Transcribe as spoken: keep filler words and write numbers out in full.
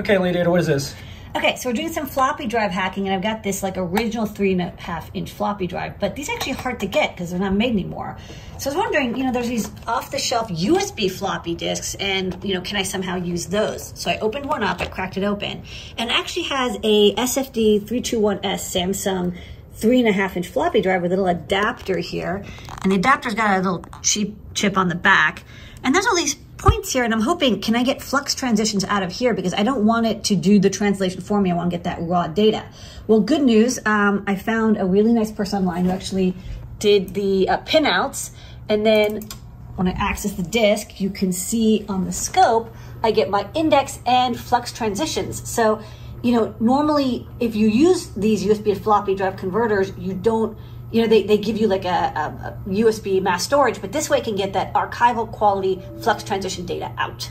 Okay, Lady Ada, what is this? Okay, so we're doing some floppy drive hacking, and I've got this like original three and a half inch floppy drive, but these are actually hard to get because they're not made anymore. So I was wondering, you know, there's these off the shelf U S B floppy disks, and you know, can I somehow use those? So I opened one up, I cracked it open, and it actually has a S F D three two one S Samsung three and a half inch floppy drive with a little adapter here, and the adapter's got a little cheap chip on the back, and there's all these points here, and I'm hoping, can I get flux transitions out of here, because I don't want it to do the translation for me. I want to get that raw data. Well, good news, um, I found a really nice person online who actually did the uh, pinouts, and then when I access the disk, you can see on the scope, I get my index and flux transitions. So, you know, normally if you use these U S B to floppy drive converters, you don't, you know, they, they give you like a, a, a U S B mass storage, but this way I can get that archival quality flux transition data out.